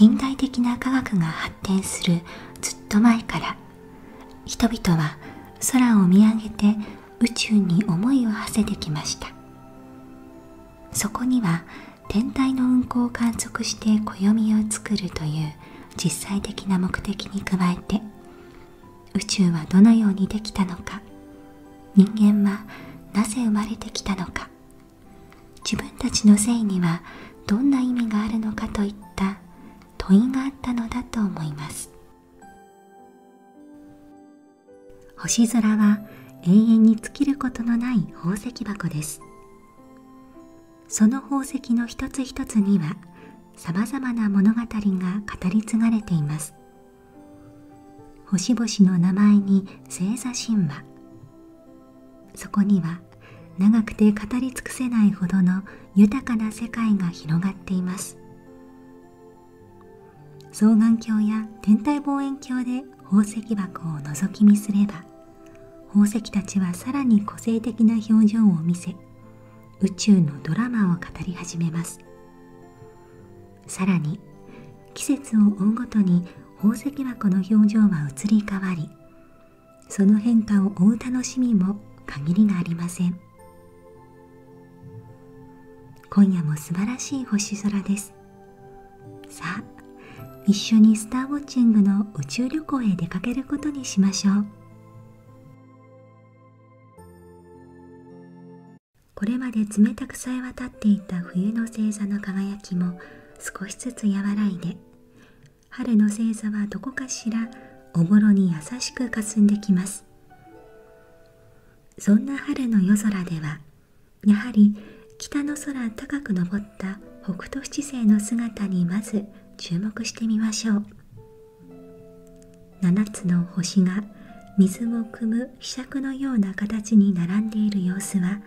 近代的な科学が発展するずっと前から、人々は空を見上げて宇宙に思いを馳せてきました。そこには天体の運行を観測して暦を作るという実際的な目的に加えて、宇宙はどのようにできたのか、人間はなぜ生まれてきたのか、自分たちの生にはどんな意味があるのかといった問いがあったのだと思います。星空は永遠に尽きることのない宝石箱です。その宝石の一つ一つにはさまざまな物語が語り継がれています。星々の名前に星座神話。そこには長くて語り尽くせないほどの豊かな世界が広がっています。双眼鏡や天体望遠鏡で宝石箱を覗き見すれば、宝石たちはさらに個性的な表情を見せ、宇宙のドラマを語り始めます。さらに、季節を追うごとに宝石箱の表情は移り変わり、その変化を追う楽しみも限りがありません。今夜も素晴らしい星空です。さあ、一緒にスターウォッチングの宇宙旅行へ出かけることにしましょう。これまで冷たくさえ渡っていた冬の星座の輝きも少しずつ和らいで、春の星座はどこかしらおぼろに優しく霞んできます。そんな春の夜空では、やはり北の空高く昇った北斗七星の姿にまず注目してみましょう。7つの星が水を汲む柄杓のような形に並んでいる様子は、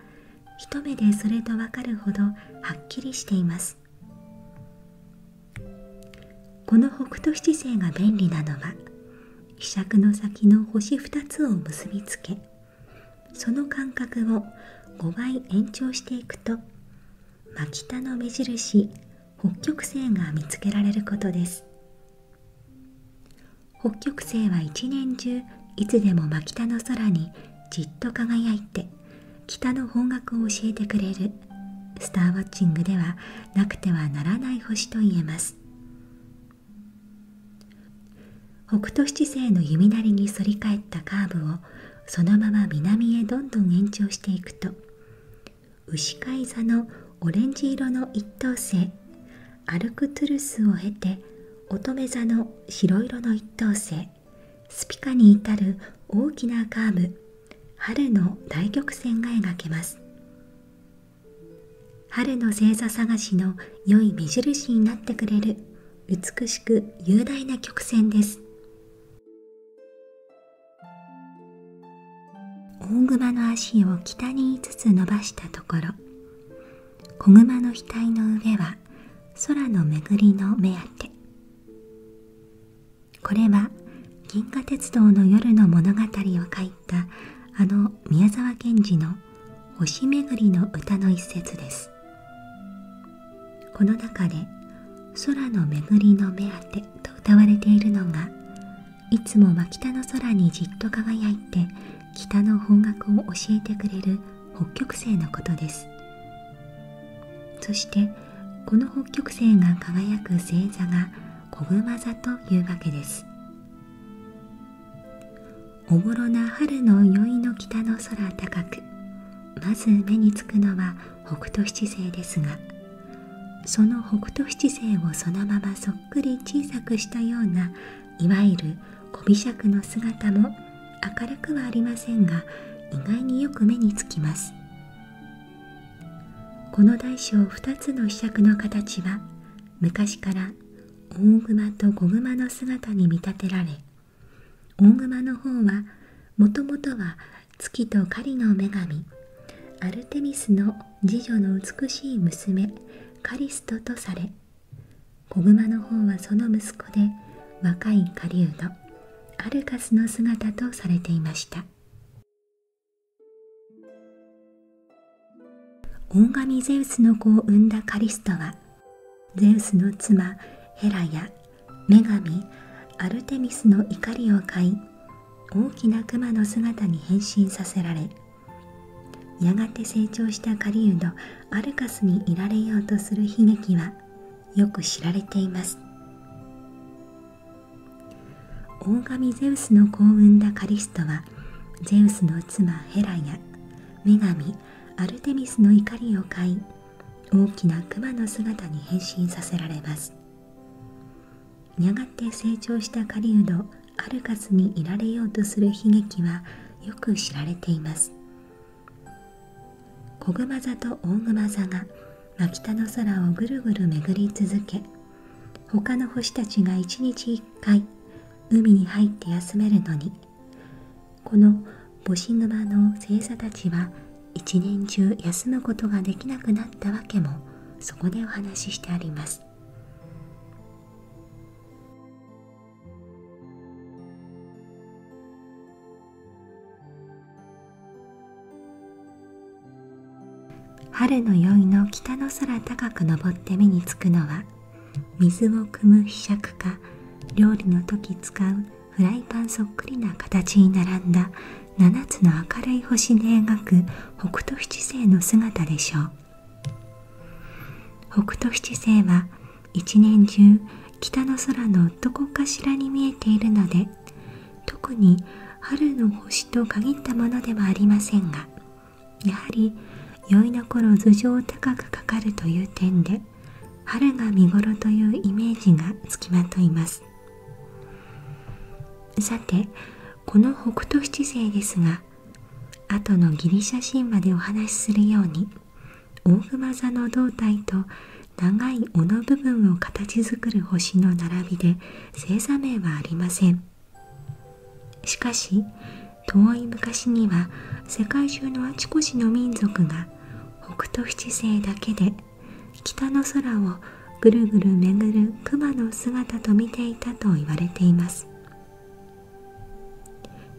一目でそれとわかるほどはっきりしています。この北斗七星が便利なのは、柄杓の先の星2つを結びつけ、その間隔を5倍延長していくと、真北の目印、北極星が見つけられることです。北極星は一年中、いつでも真北の空にじっと輝いて、北の方角を教えてくれる、スターウォッチングではなくてはならない星といえます。北斗七星の弓なりに反り返ったカーブを、そのまま南へどんどん延長していくと、牛飼い座のオレンジ色の一等星、アルクトゥルスを経て乙女座の白色の一等星、スピカに至る大きなカーブ、春の大曲線が描けます。春の星座探しの良い目印になってくれる、美しく雄大な曲線です。大熊の足を北に5つ伸ばしたところ、子熊の額の上は空の巡りの目当て。これは銀河鉄道の夜の物語を書いたあの宮沢賢治の星巡りの歌の一節です。この中で空の巡りの目当てと歌われているのが、いつも真北の空にじっと輝いて、北の方角を教えてくれる北極星のことです。そして、この北極星が輝く星座が子熊座というわけです。おぼろな春の宵の北の空高く、まず目につくのは北斗七星ですが、その北斗七星をそのままそっくり小さくしたような、いわゆる小柄杓の姿も、明るくはありませんが、意外によく目につきます。この大小2つの柄杓の形は、昔から大熊と子熊の姿に見立てられ、大熊の方は、もともとは月と狩りの女神、アルテミスの次女の美しい娘、カリストとされ、子熊の方はその息子で、若い狩人、アルカスの姿とされていました。大神ゼウスの子を産んだカリストは、ゼウスの妻ヘラや女神アルテミスの怒りを買い、大きな熊の姿に変身させられ、やがて成長した狩人アルカスにいられようとする悲劇はよく知られています。大神ゼウスの子を産んだカリストは、ゼウスの妻ヘラや女神アルテミスの怒りを買い、大きな熊の姿に変身させられます。やがて成長した狩人アルカスにいられようとする悲劇はよく知られています。小熊座と大熊座が真北の空をぐるぐる巡り続け、他の星たちが一日一回海に入って休めるのに、この星熊の星座たちは一年中休むことができなくなったわけも、そこでお話ししてあります。春の宵の北の空高く昇って目につくのは、水を汲むひしゃくか、料理の時使うフライパンそっくりな形に並んだ7つの明るい星で描く北斗七星の姿でしょう。北斗七星は一年中北の空のどこかしらに見えているので、特に春の星と限ったものではありませんが、やはり宵の頃頭上高くかかるという点で、春が見頃というイメージがつきまといます。さて、この北斗七星ですが、後のギリシャ神話でお話しするように、大熊座の胴体と長い尾の部分を形作る星の並びで星座名はありません。しかし、遠い昔には世界中のあちこちの民族が北斗七星だけで北の空をぐるぐる巡る熊の姿と見ていたと言われています。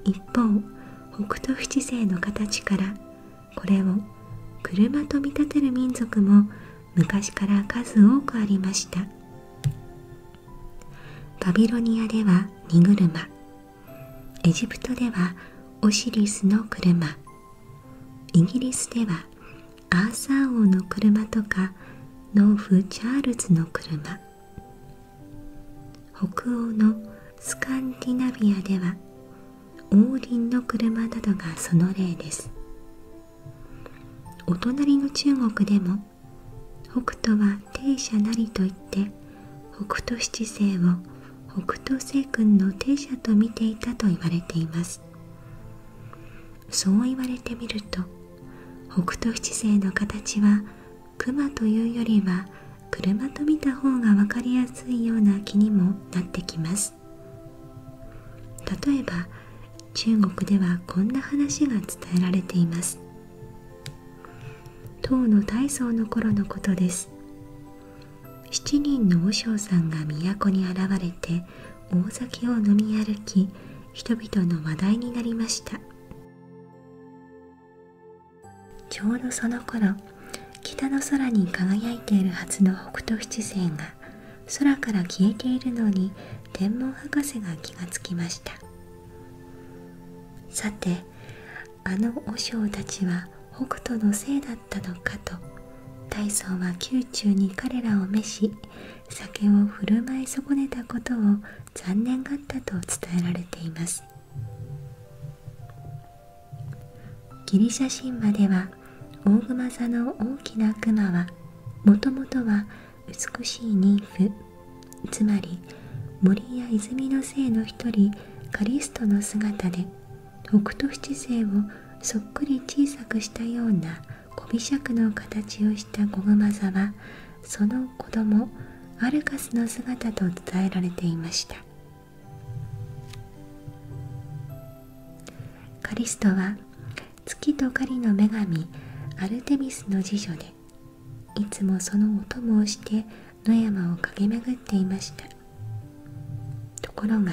一方、北斗七星の形からこれを車と見立てる民族も昔から数多くありました。バビロニアでは荷車、エジプトではオシリスの車、イギリスではアーサー王の車とか農夫チャールズの車、北欧のスカンディナビアではオーディンの車などがその例です。お隣の中国でも、北斗は帝舎なりといって、北斗七星を北斗星君の帝舎と見ていたと言われています。そう言われてみると、北斗七星の形は熊というよりは車と見た方が分かりやすいような気にもなってきます。例えば、中国ではこんな話が伝えられています。唐の大宗の頃のことです。7人の和尚さんが都に現れて大酒を飲み歩き、人々の話題になりました。ちょうどその頃、北の空に輝いているはずの北斗七星が空から消えているのに天文博士が気がつきました。さて、あの和尚たちは北斗のせいだったのかと、大僧は宮中に彼らを召し、酒を振る舞い損ねたことを残念がったと伝えられています。ギリシャ神話では、大熊座の大きな熊は、もともとは美しいニーフ、つまり森や泉の精の一人、カリストの姿で、北斗七星をそっくり小さくしたような小びしゃくの形をした小熊座は、その子供アルカスの姿と伝えられていました。カリストは月と狩りの女神アルテミスの次女で、いつもそのお供をして野山を駆け巡っていました。ところが、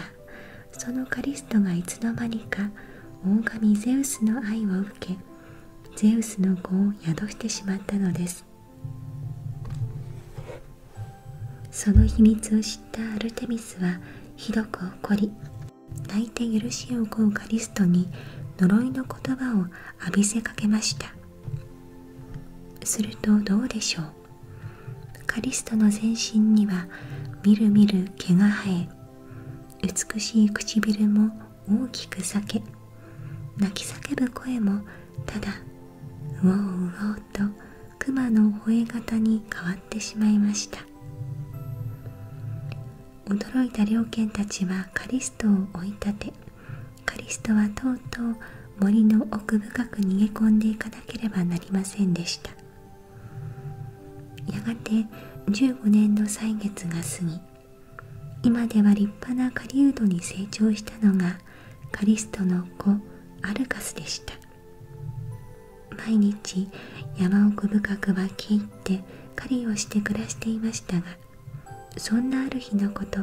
そのカリストがいつの間にか大神ゼウスの愛を受け、ゼウスの子を宿してしまったのです。その秘密を知ったアルテミスはひどく怒り、泣いて許しを請うカリストに呪いの言葉を浴びせかけました。するとどうでしょう。カリストの全身にはみるみる毛が生え、美しい唇も大きく裂け、泣き叫ぶ声もただうおうおうと熊の吠え方に変わってしまいました。驚いた猟犬たちはカリストを追い立て、カリストはとうとう森の奥深く逃げ込んでいかなければなりませんでした。やがて15年の歳月が過ぎ、今では立派な狩人に成長したのがカリストの子アルカスでした。毎日山奥深く分け入って狩りをして暮らしていましたが、そんなある日のこと、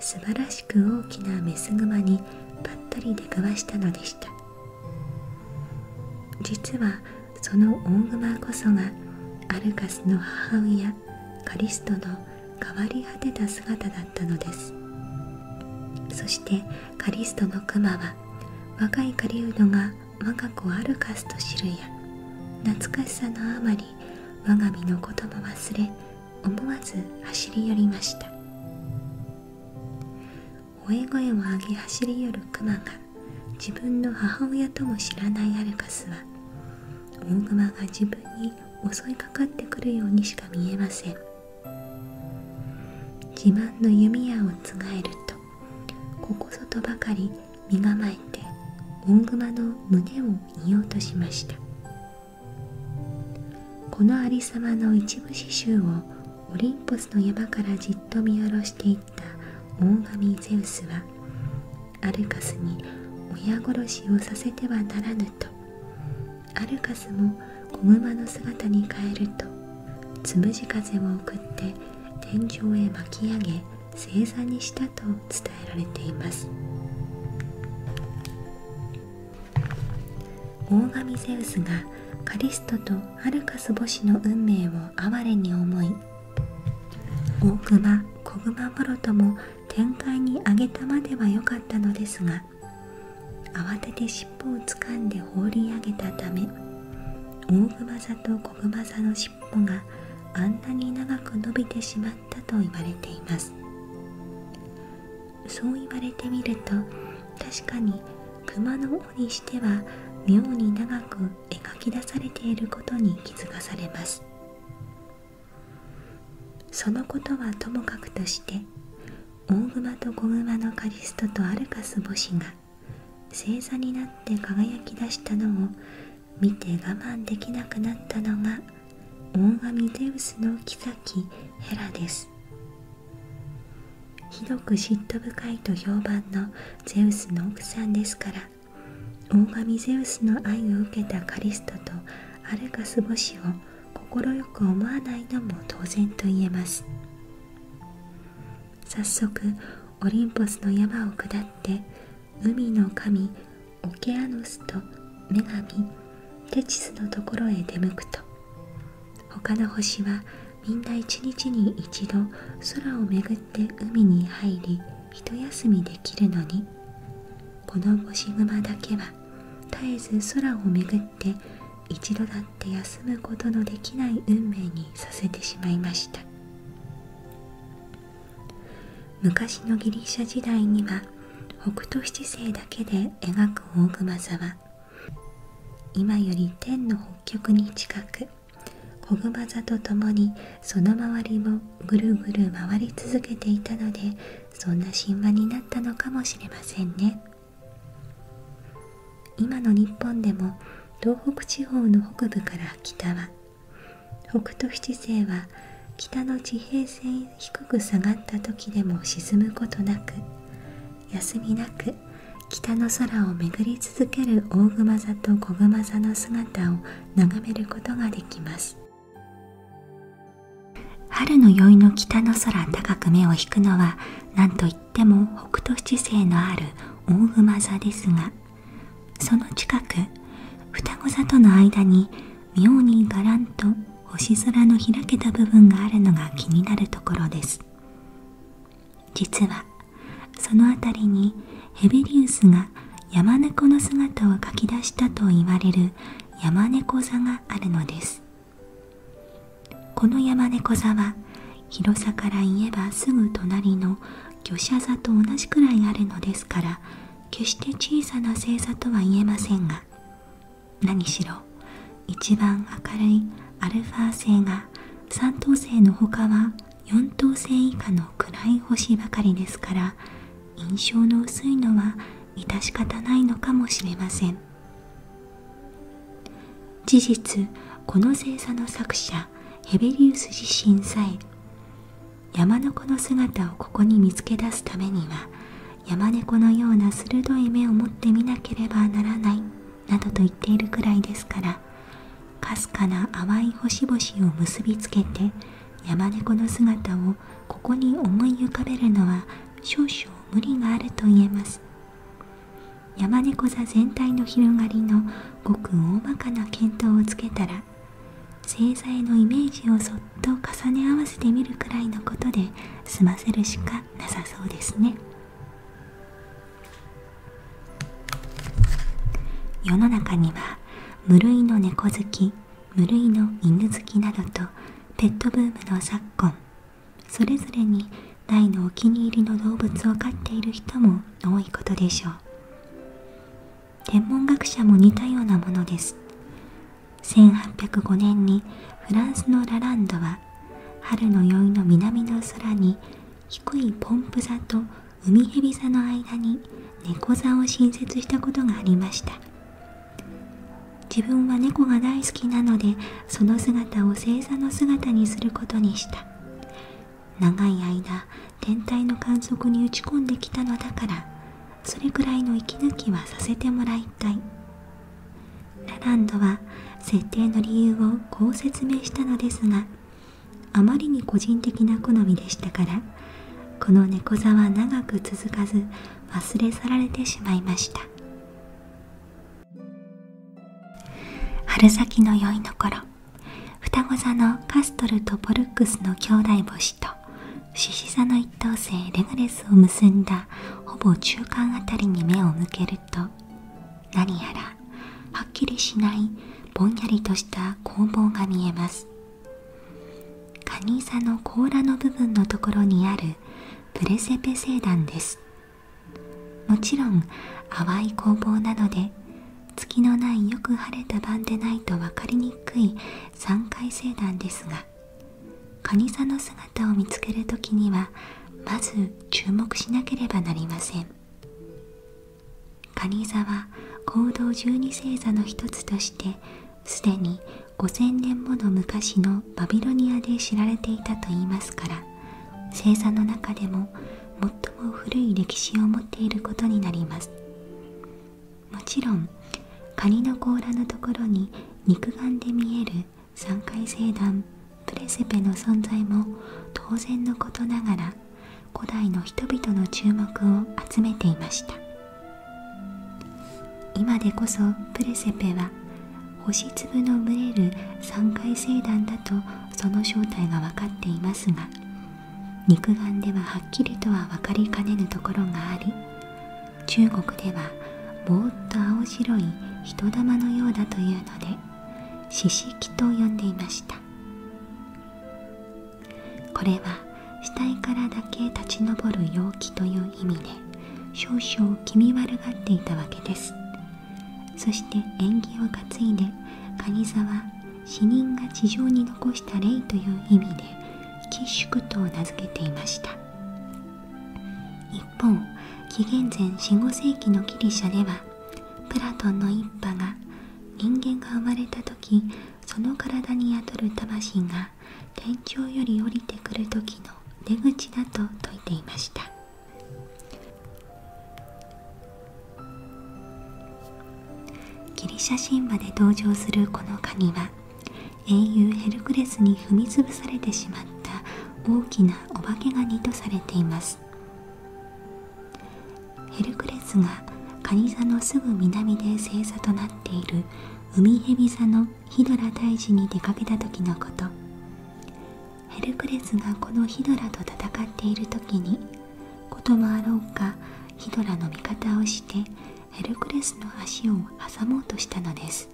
素晴らしく大きなメスグマにぱったり出くわしたのでした。実はその大グマこそがアルカスの母親カリストの変わり果てた姿だったのです。そしてカリストのクマは若い狩人が我が子アルカスと知るや、懐かしさのあまり我が身のことも忘れ、思わず走り寄りました。吠え声を上げ走り寄るクマが自分の母親とも知らないアルカスは、大熊が自分に襲いかかってくるようにしか見えません。自慢の弓矢をつがえると、ここぞとばかり身構えて大熊の胸を射ようとしました。この有様の一部始終をオリンポスの山からじっと見下ろしていった大神ゼウスは、アルカスに親殺しをさせてはならぬと、アルカスも子熊の姿に変えると、つむじ風を送って天井へ巻き上げ正座にしたと伝えられています。大神ゼウスがカリストとアルカス母子の運命を哀れに思い、大熊、小熊もろとも天界にあげたまではよかったのですが、慌てて尻尾を掴んで放り上げたため、大熊座と小熊座の尻尾があんなに長く伸びてしまったと言われています。そう言われてみると、確かに熊の尾にしては妙に長く描き出されていることに気づかされます。そのことはともかくとして、大熊と小熊のカリストとアルカス母子が正座になって輝き出したのを見て我慢できなくなったのが大神ゼウスの妃ヘラです。ひどく嫉妬深いと評判のゼウスの奥さんですから、大神ゼウスの愛を受けたカリストとアルカス母子を快く思わないのも当然と言えます。早速オリンポスの山を下って、海の神オケアノスと女神テチスのところへ出向くと、他の星はみんな一日に一度空を巡って海に入り一休みできるのに、この星熊だけは絶えず空を巡って一度だって休むことのできない運命にさせてしまいました。昔のギリシャ時代には北斗七星だけで描く大熊座は、今より天の北極に近く、小熊座とともにその周りをぐるぐる回り続けていたので、そんな神話になったのかもしれませんね。今の日本でも東北地方の北部から北は、北斗七星は北の地平線低く下がった時でも沈むことなく、休みなく北の空を巡り続ける大熊座と小熊座の姿を眺めることができます。春の宵の北の空高く目を引くのは、なんといっても北斗七星のある大熊座ですが、その近く、双子座との間に妙にがらんと星空の開けた部分があるのが気になるところです。実はその辺りにヘベリウスが山猫の姿を描き出したと言われる山猫座があるのです。この山猫座は広さから言えばすぐ隣の魚舎座と同じくらいあるのですから、決して小さな星座とは言えませんが、何しろ一番明るいアルファ星が3等星の他は4等星以下の暗い星ばかりですから、印象の薄いのは致し方ないのかもしれません。事実、この星座の作者ヘベリウス自身さえ山猫の姿をここに見つけ出すためには山猫のような鋭い目を持って見なければならないなどと言っているくらいですから、かすかな淡い星々を結びつけて山猫の姿をここに思い浮かべるのは少々無理があると言えます。山猫座全体の広がりのごく大まかな見当をつけたら、星座へのイメージをそっと重ね合わせてみるくらいのことで済ませるしかなさそうですね。世の中には無類の猫好き、無類の犬好きなどとペットブームの昨今、それぞれに大のお気に入りの動物を飼っている人も多いことでしょう。天文学者も似たようなものです。1805年にフランスのラランドは、春の宵の南の空に低いポンプ座と海蛇座の間に猫座を新設したことがありました。自分は猫が大好きなので、その姿を星座の姿にすることにした。長い間、天体の観測に打ち込んできたのだから、それくらいの息抜きはさせてもらいたい。ラランドは設定の理由をこう説明したのですが、あまりに個人的な好みでしたから、この猫座は長く続かず忘れ去られてしまいました。春先の宵の頃、双子座のカストルとポルックスの兄弟星と獅子座の一等星レガレスを結んだほぼ中間あたりに目を向けると、何やらはっきりしないぼんやりとした攻防が見えます。カニ座の甲羅の部分のところにあるプレセペ星団です。もちろん淡い攻防なので、月のないよく晴れた晩でないと分かりにくい山海星団ですが、蟹座の姿を見つけるときにはまず注目しなければなりません。蟹座は黄道十二星座の一つとして、すでに5000年もの昔のバビロニアで知られていたといいますから、星座の中でも最も古い歴史を持っていることになります。もちろんカニの甲羅のところに肉眼で見える山海星団プレセペの存在も当然のことながら、古代の人々の注目を集めていました。今でこそプレセペは星粒の群れる山海星団だとその正体が分かっていますが、肉眼でははっきりとは分かりかねぬところがあり、中国ではぼーっと青白い人玉のようだというので、獅子気と呼んでいました。これは死体からだけ立ち上る陽気という意味で、少々気味悪がっていたわけです。そして縁起を担いで、蟹座は死人が地上に残した霊という意味で、寄宿と名付けていました。一方、紀元前 4、5 世紀のギリシャでは、プラトンの一派が人間が生まれた時、その体に宿る魂が天井より降りてくる時の出口だと説いていました。ギリシャ神話で登場するこのカニは、英雄ヘルクレスに踏みつぶされてしまった大きなお化けガニとされています。ヘルクレスがカニ座のすぐ南で星座となっている海蛇座のヒドラ退治に出かけた時のこと。ヘルクレスがこのヒドラと戦っている時に、こともあろうかヒドラの味方をしてヘルクレスの足を挟もうとしたのです。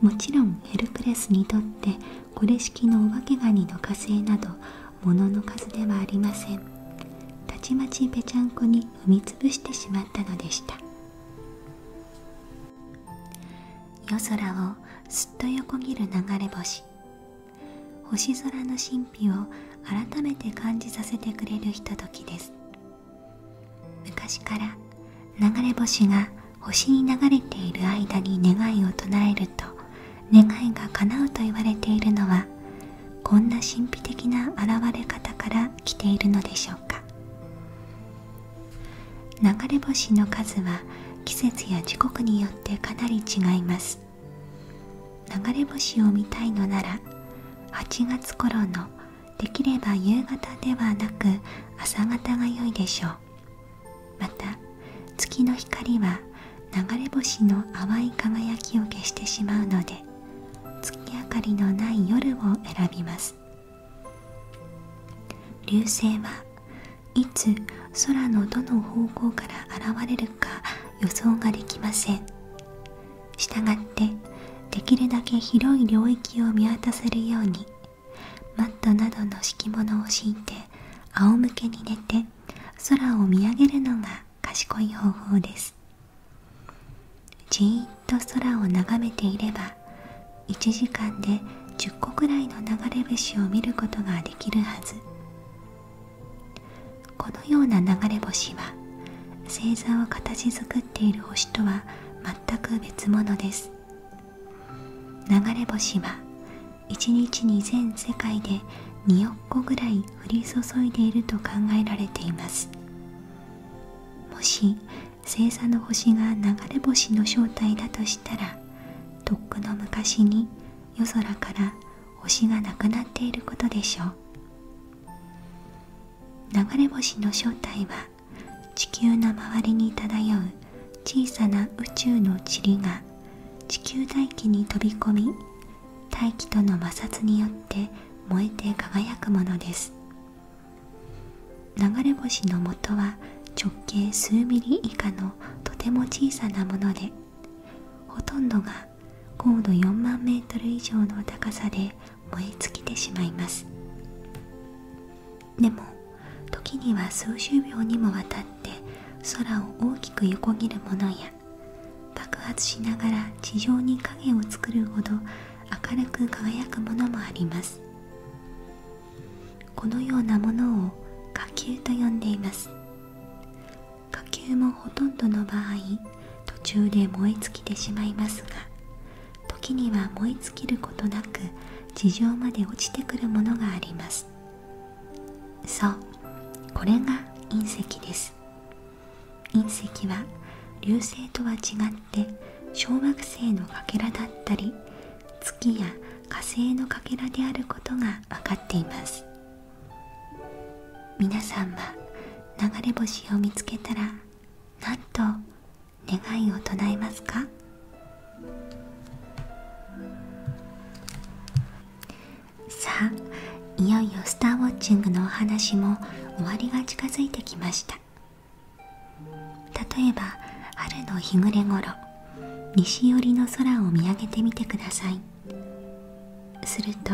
もちろんヘルクレスにとってこれ式のお化けガニの加勢など物の数ではありません。たちまちぺちゃんこに踏みつぶしてしまったのでした。夜空をすっと横切る流れ星、星空の神秘を改めて感じさせてくれるひとときです。昔から流れ星が星に流れている間に願いを唱えると願いが叶うと言われているのは、こんな神秘的な現れ方から来ているのでしょうか。流れ星の数は季節や時刻によってかなり違います。流れ星を見たいのなら8月頃の、できれば夕方ではなく朝方が良いでしょう。また月の光は流れ星の淡い輝きを消してしまうので、月明かりのない夜を選びます。流星はいつ空のどの方向から現れるか予想ができません。したがってできるだけ広い領域を見渡せるようにマットなどの敷物を敷いて仰向けに寝て空を見上げるのが賢い方法です。じーっと空を眺めていれば1時間で10個くらいの流れ星を見ることができるはず。このような流れ星は星座を形作っている星とは全く別物です。流れ星は1日に全世界で2億個ぐらい降り注いでいると考えられています。もし星座の星が流れ星の正体だとしたら、とっくの昔に夜空から星がなくなっていることでしょう。流れ星の正体は地球の周りに漂う小さな宇宙の塵が地球大気に飛び込み、大気との摩擦によって燃えて輝くものです。流れ星の元は直径数ミリ以下のとても小さなもので、ほとんどが高度4万メートル以上の高さで燃え尽きてしまいます。でも時には数十秒にもわたって空を大きく横切るものや、爆発しながら地上に影を作るほど明るく輝くものもあります。このようなものを火球と呼んでいます。火球もほとんどの場合途中で燃え尽きてしまいますが、時には燃え尽きることなく地上まで落ちてくるものがあります。そう、これが隕石です。隕石は流星とは違って小惑星のかけらだったり、月や火星のかけらであることが分かっています。皆さんは流れ星を見つけたらなんと願いを唱えますか？さあ、いよいよスターウォッチングのお話も終わりが近づいてきました。例えば春の日暮れ頃、西寄りの空を見上げてみてください。すると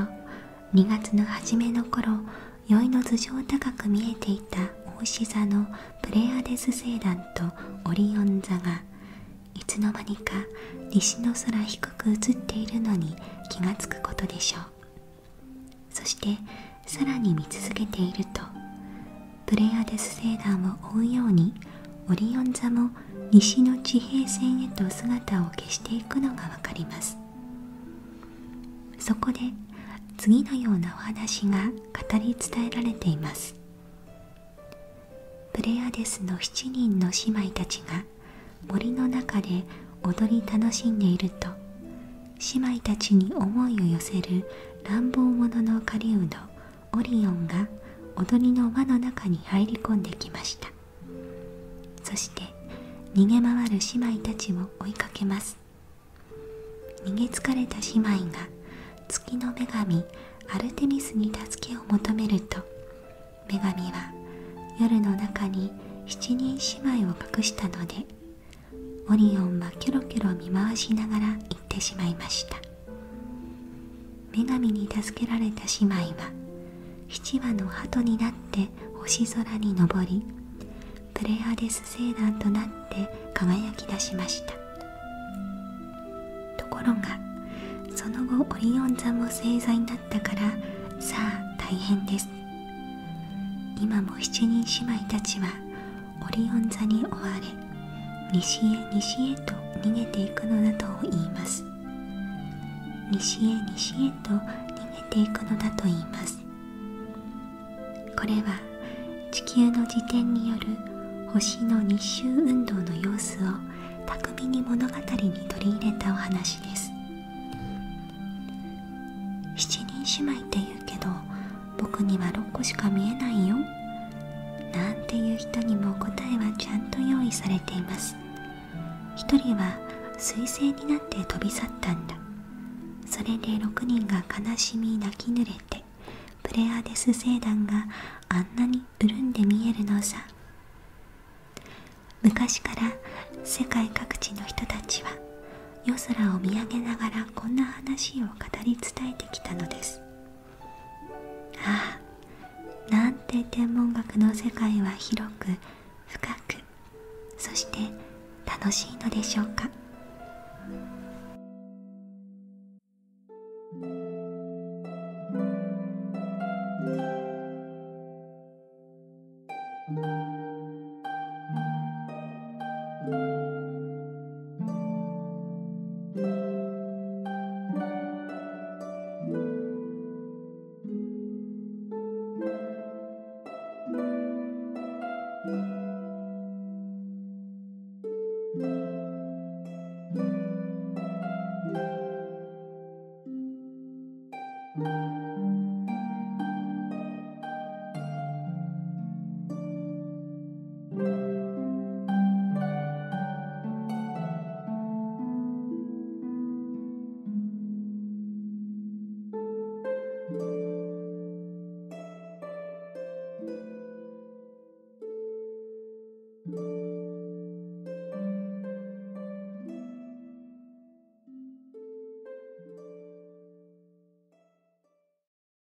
2月の初めの頃、宵の頭上高く見えていた牡牛座のプレアデス星団とオリオン座がいつの間にか西の空低く映っているのに気がつくことでしょう。そしてさらに見続けていると、プレアデス星団を追うようにオリオン座も西の地平線へと姿を消していくのがわかります。そこで次のようなお話が語り伝えられています。プレアデスの7人の姉妹たちが森の中で踊り楽しんでいると、姉妹たちに思いを寄せる乱暴者の狩人オリオンが踊りの輪の中に入り込んできました。そして逃げ回る姉妹たちを追いかけます。逃げ疲れた姉妹が月の女神アルテミスに助けを求めると、女神は夜の中に7人姉妹を隠したので、オリオンはキョロキョロ見回しながら行ってしまいました。女神に助けられた姉妹は7羽の鳩になって星空に昇り、プレアデス星団となって輝き出しました。ところがその後オリオン座も星座になったから、さあ大変です。今も7人姉妹たちはオリオン座に追われ、西へ西へと逃げていくのだと言います。西へ西へと逃げていくのだと言います。これは地球の自転による星の日周運動の様子を巧みに物語に取り入れたお話です。7人姉妹って言うけど僕には6個しか見えないよなんていう人にも答えはちゃんと用意されています。1人は彗星になって飛び去ったんだ。それで6人が悲しみ泣き濡れて、プレアデス星団があんなに潤んで見えるのさ。昔から世界各地の人たちは夜空を見上げながらこんな話を語り伝えてきたのです。ああ、なんて天文学の世界は広く深く、そして楽しいのでしょうか。